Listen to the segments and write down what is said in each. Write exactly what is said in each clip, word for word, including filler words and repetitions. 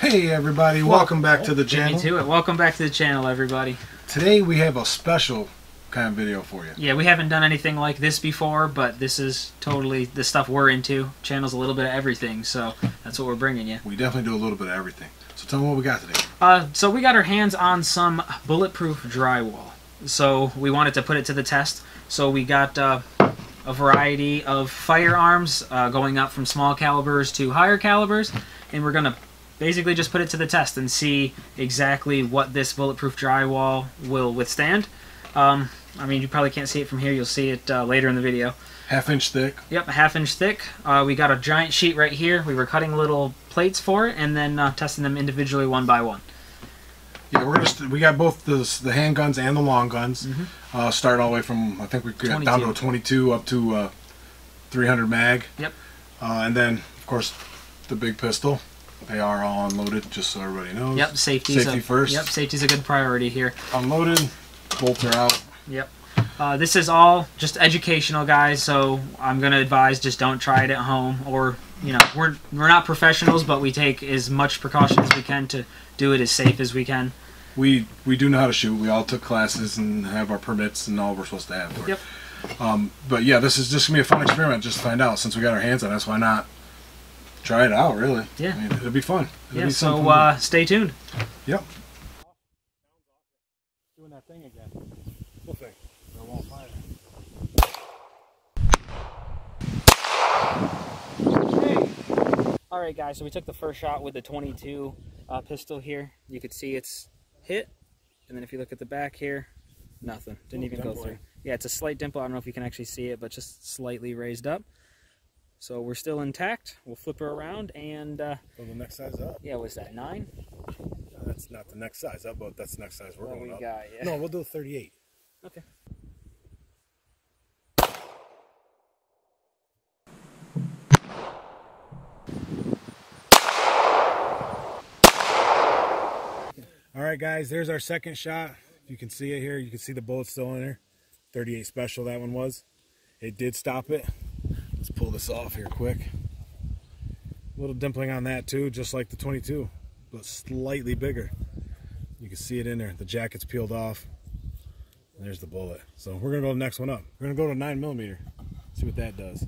Hey everybody, welcome back to the channel. Get me to it. Welcome back to the channel, everybody. Today we have a special kind of video for you. Yeah, we haven't done anything like this before, but this is totally the stuff we're into. Channel's a little bit of everything, so that's what we're bringing you. We definitely do a little bit of everything. So tell me what we got today. Uh, so we got our hands on some bulletproof drywall. So we wanted to put it to the test. So we got uh, a variety of firearms uh, going up from small calibers to higher calibers, and we're going to basically just put it to the test and see exactly what this bulletproof drywall will withstand. Um, I mean, you probably can't see it from here. You'll see it uh, later in the video. Half inch thick. Yep, a half inch thick. Uh, we got a giant sheet right here. We were cutting little plates for it and then uh, testing them individually one by one. Yeah, we're gonna we got both the, the handguns and the long guns. Mm-hmm. uh, starting all the way from, I think we got down to a twenty-two up to uh, three hundred mag. Yep. Uh, and then, of course, the big pistol. They are all unloaded, just so everybody knows. Yep, safety's safety a, first. Yep, safety's a good priority here. Unloaded, bolts are out. Yep. Uh, this is all just educational, guys. So I'm gonna advise just don't try it at home, or you know, we're we're not professionals, but we take as much precaution as we can to do it as safe as we can. We we do know how to shoot. We all took classes and have our permits and all we're supposed to have. For yep. It. Um, but yeah, this is just gonna be a fun experiment, just to find out. Since we got our hands on it, why not? Try it out, really. Yeah. I mean, it'll be fun. It'll yeah, be so uh, stay tuned. Yep. Doing that thing again. What thing? I won't find it. Hey. All right, guys, so we took the first shot with the twenty-two uh, pistol here. You could see it's hit. And then if you look at the back here, nothing. Didn't even go through. Yeah, it's a slight dimple. I don't know if you can actually see it, but just slightly raised up. So we're still intact. We'll flip her around and... Uh, well, the next size up. Yeah, was that nine? No, that's not the next size up, but that's the next size we're well, going we up. Got, yeah. No, we'll do thirty-eight. Okay. All right, guys, there's our second shot. You can see it here. You can see the bullet still in there. thirty-eight special, that one was. It did stop it. Let's pull this off here quick. A little dimpling on that too, just like the twenty-two, but slightly bigger. You can see it in there. The jacket's peeled off. And there's the bullet. So we're gonna go to the next one up. We're gonna go to nine millimeter. See what that does.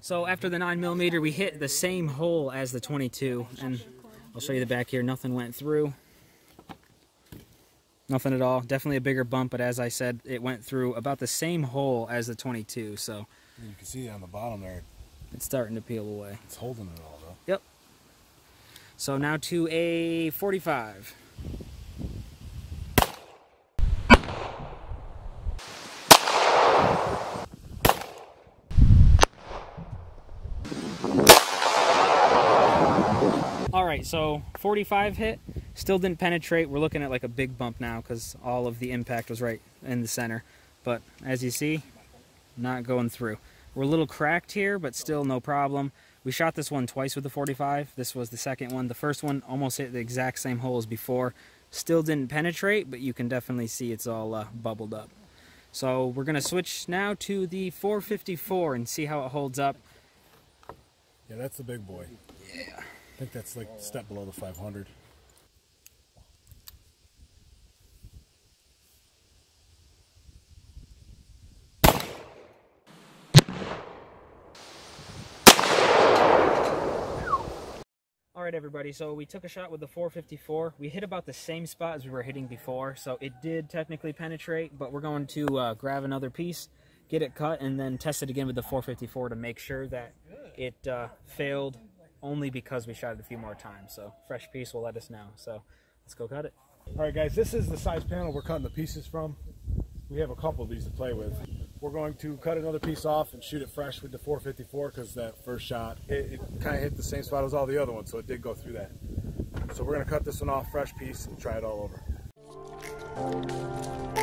So after the nine millimeter, we hit the same hole as the twenty-two, and I'll show you the back here. Nothing went through. Nothing at all. Definitely a bigger bump, but as I said, it went through about the same hole as the twenty-two. So you can see on the bottom there, it's starting to peel away. It's holding it all though. Yep. So now to a forty-five. All right, so forty-five hit. Still didn't penetrate. We're looking at like a big bump now because all of the impact was right in the center. But as you see, not going through. We're a little cracked here, but still no problem. We shot this one twice with the forty-five. This was the second one. The first one almost hit the exact same hole as before. Still didn't penetrate, but you can definitely see it's all uh, bubbled up. So we're going to switch now to the four fifty-four and see how it holds up. Yeah, that's the big boy. Yeah. I think that's like a step below the five hundred. Alright everybody, so we took a shot with the four fifty-four. We hit about the same spot as we were hitting before, so it did technically penetrate, but we're going to uh, grab another piece, get it cut, and then test it again with the four fifty-four to make sure that it uh, failed only because we shot it a few more times. So fresh piece will let us know, so let's go cut it. Alright guys, this is the size panel we're cutting the pieces from. We have a couple of these to play with. We're going to cut another piece off and shoot it fresh with the four fifty-four because that first shot, it, it kind of hit the same spot as all the other ones, so it did go through that. So we're going to cut this one off, fresh piece, and try it all over.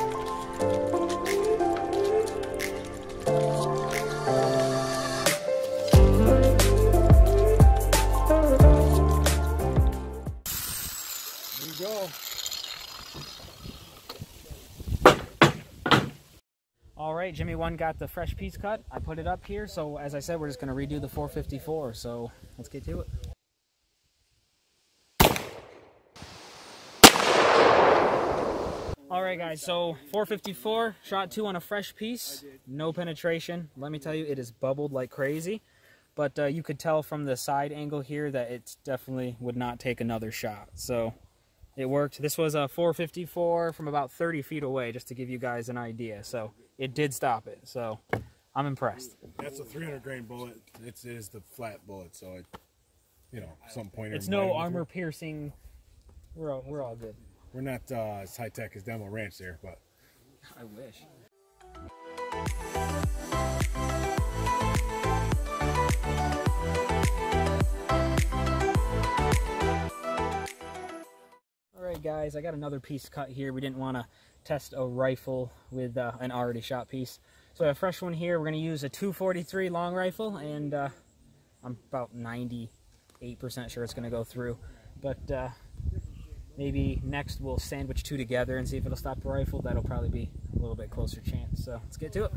All right, Jimmy One got the fresh piece cut. I put it up here, so as I said, we're just gonna redo the four fifty-four, so let's get to it. All right guys, so four fifty-four, shot two on a fresh piece, no penetration. Let me tell you, it is bubbled like crazy, but uh, you could tell from the side angle here that it definitely would not take another shot, so it worked. This was a four fifty-four from about thirty feet away, just to give you guys an idea, so it did stop it, so I'm impressed. That's a three hundred grain bullet. It is the flat bullet, so it, you know, some pointer. It's no armor piercing, we're all, we're all good. We're not uh, as high-tech as Demo Ranch there, but... I wish. Alright guys, I got another piece cut here. We didn't want to test a rifle with uh, an already shot piece. So I have a fresh one here. We're going to use a two forty-three long rifle, and uh, I'm about ninety-eight percent sure it's going to go through. But... Uh, maybe next we'll sandwich two together and see if it'll stop the rifle. That'll probably be a little bit closer chance. So let's get to it.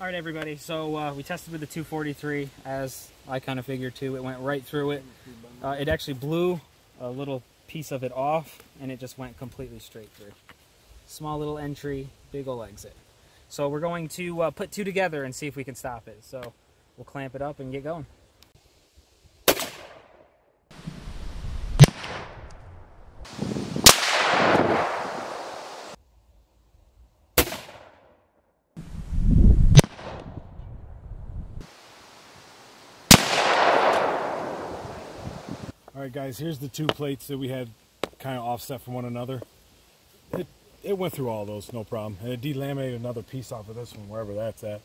All right, everybody. So uh, we tested with the two forty-three, as I kind of figured too. It went right through it. Uh, it actually blew a little piece of it off, and it just went completely straight through. Small little entry, big ol' exit. So we're going to uh, put two together and see if we can stop it. So we'll clamp it up and get going. All right, guys, here's the two plates that we had kind of offset from one another. It It went through all those, no problem. And it delaminated another piece off of this one, wherever that's at.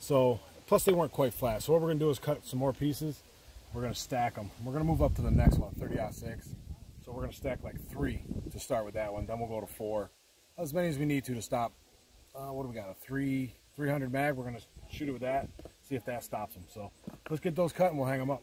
So, plus they weren't quite flat. So what we're gonna do is cut some more pieces. We're gonna stack them. We're gonna move up to the next one, thirty aught six. So we're gonna stack like three to start with that one. Then we'll go to four, as many as we need to to stop. Uh, what do we got? A three, three hundred mag. We're gonna shoot it with that. See if that stops them. So let's get those cut and we'll hang them up.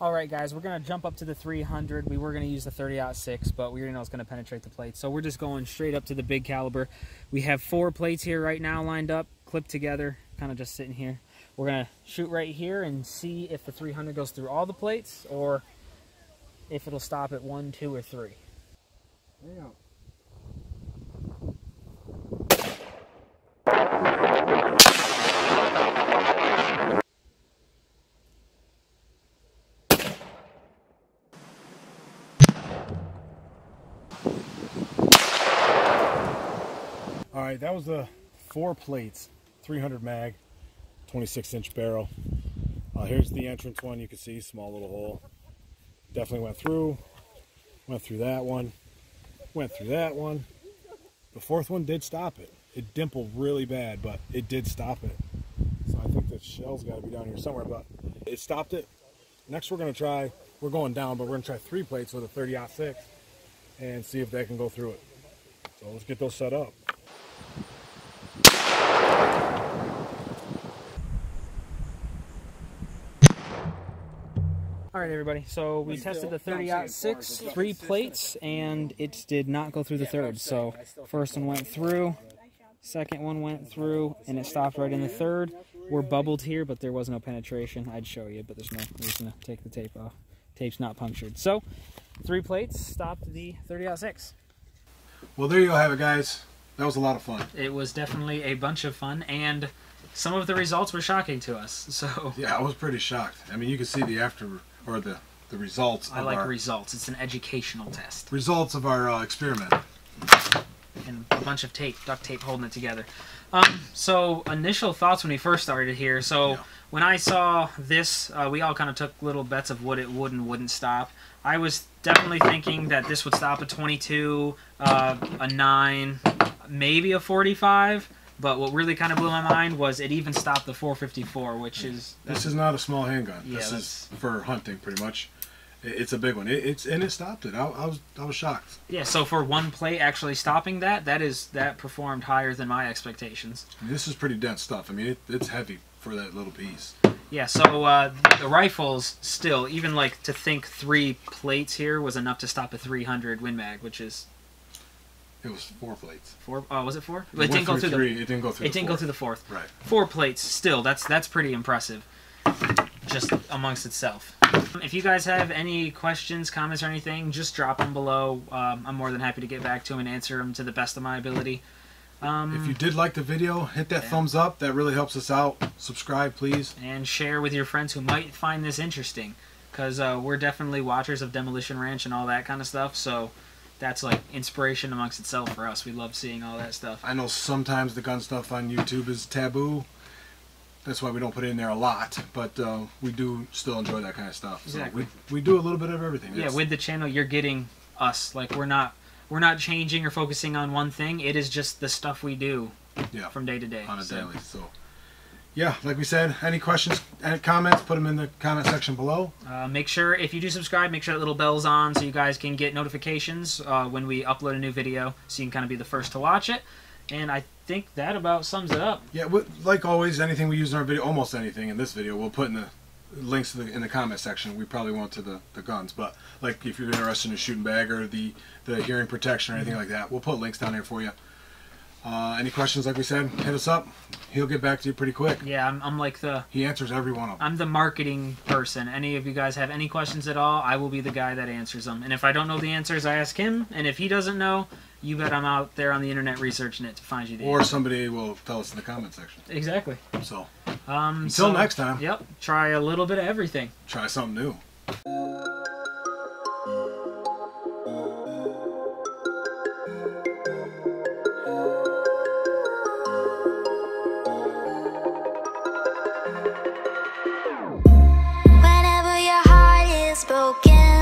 All right, guys, we're going to jump up to the three hundred. We were going to use the thirty aught six, but we already know it's going to penetrate the plate. So we're just going straight up to the big caliber. We have four plates here right now lined up, clipped together, kind of just sitting here. We're going to shoot right here and see if the three hundred goes through all the plates or if it'll stop at one, two, or three. Yeah. All right, that was the four plates, three hundred mag, twenty-six inch barrel. Uh, here's the entrance one. You can see small little hole. Definitely went through. Went through that one. Went through that one. The fourth one did stop it. It dimpled really bad, but it did stop it. So I think the shell's got to be down here somewhere, but it stopped it. Next, we're gonna try. We're going down, but we're gonna try three plates with a thirty aught six and see if that can go through it. So let's get those set up. All right, everybody, so we tested the thirty aught six, three plates, and it did not go through the third. So first one went through, second one went through, and it stopped right in the third. We're bubbled here, but there was no penetration. I'd show you, but there's no reason to take the tape off. Tape's not punctured. So three plates stopped the thirty aught six. Well, there you have it, guys. That was a lot of fun. It was definitely a bunch of fun, and some of the results were shocking to us. So yeah, I was pretty shocked. I mean, you can see the after... or the, the results. I like results. It's an educational test. Results of our uh, experiment. And a bunch of tape, duct tape holding it together. Um, so initial thoughts when we first started here. So yeah. When I saw this, uh, we all kind of took little bets of what it would and wouldn't stop. I was definitely thinking that this would stop a twenty-two, uh, a nine, maybe a forty-five. But what really kind of blew my mind was it even stopped the four fifty-four, which is... This is not a small handgun. Yeah, this is for hunting, pretty much. It's a big one. It, it's and it stopped it. I, I was I was shocked. Yeah. So for one plate actually stopping that, that is that performed higher than my expectations. I mean, this is pretty dense stuff. I mean, it, it's heavy for that little piece. Yeah. So uh, the rifles still, even like to think three plates here was enough to stop a three hundred Win Mag, which is. It was four plates. Four? Oh, was it four? It, it didn't go through three, the. It didn't go through. It the didn't fourth. go through the fourth. Right. Four plates still. That's that's pretty impressive. Just amongst itself. If you guys have any questions, comments, or anything, just drop them below. Um, I'm more than happy to get back to them and answer them to the best of my ability. Um, if you did like the video, hit that yeah. thumbs up. That really helps us out. Subscribe, please. And share with your friends who might find this interesting. Because uh, we're definitely watchers of Demolition Ranch and all that kind of stuff. So that's like inspiration amongst itself for us. We love seeing all that stuff. I know sometimes the gun stuff on YouTube is taboo. That's why we don't put it in there a lot, but uh, we do still enjoy that kind of stuff. So exactly. We, we do a little bit of everything. It's, yeah, with the channel, you're getting us. Like we're not we're not changing or focusing on one thing. It is just the stuff we do. Yeah. From day to day. On a so. daily. So, yeah, like we said, any questions, any comments, put them in the comment section below. Uh, make sure if you do subscribe, make sure that little bell's on so you guys can get notifications uh, when we upload a new video, so you can kind of be the first to watch it. And I think that about sums it up. Yeah, like always, anything we use in our video, almost anything in this video, we'll put in the links to the, in the comment section. We probably won't to the, the guns, but like if you're interested in a shooting bag or the, the hearing protection or anything like that, we'll put links down here for you. Uh, any questions, like we said, hit us up. He'll get back to you pretty quick. Yeah, I'm, I'm like the... He answers every one of them. I'm the marketing person. Any of you guys have any questions at all, I will be the guy that answers them. And if I don't know the answers, I ask him. And if he doesn't know... You bet I'm out there on the internet researching it to find you the Or answer. Somebody will tell us in the comment section. Exactly. So, um, until so, next time. Yep. Try a little bit of everything. Try something new. Whenever your heart is broken.